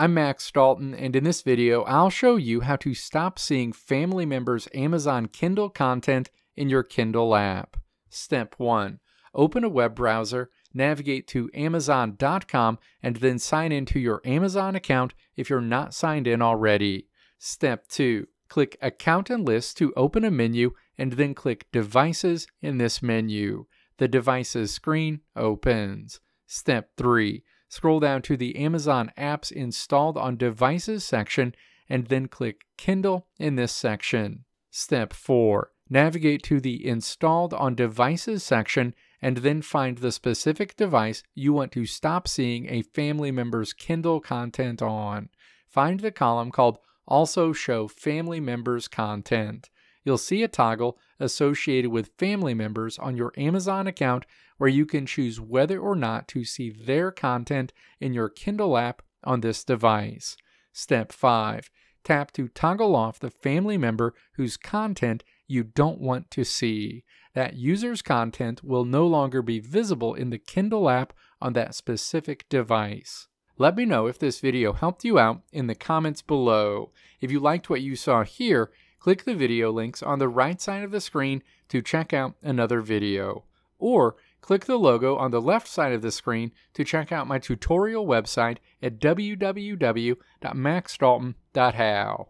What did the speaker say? I'm Max Dalton, and in this video, I'll show you how to stop seeing family members' Amazon Kindle content in your Kindle app. Step 1. Open a web browser, navigate to Amazon.com, and then sign into your Amazon account if you're not signed in already. Step 2. Click Account and List to open a menu, and then click Devices in this menu. The Devices screen opens. Step 3. Scroll down to the Amazon Apps Installed on Devices section, and then click Kindle in this section. Step 4. Navigate to the Installed on Devices section, and then find the specific device you want to stop seeing a family member's Kindle content on. Find the column called Also Show Family Members Content. You'll see a toggle associated with family members on your Amazon account where you can choose whether or not to see their content in your Kindle app on this device. Step 5. Tap to toggle off the family member whose content you don't want to see. That user's content will no longer be visible in the Kindle app on that specific device. Let me know if this video helped you out in the comments below. If you liked what you saw here, click the video links on the right side of the screen to check out another video, or click the logo on the left side of the screen to check out my tutorial website at www.maxdalton.how.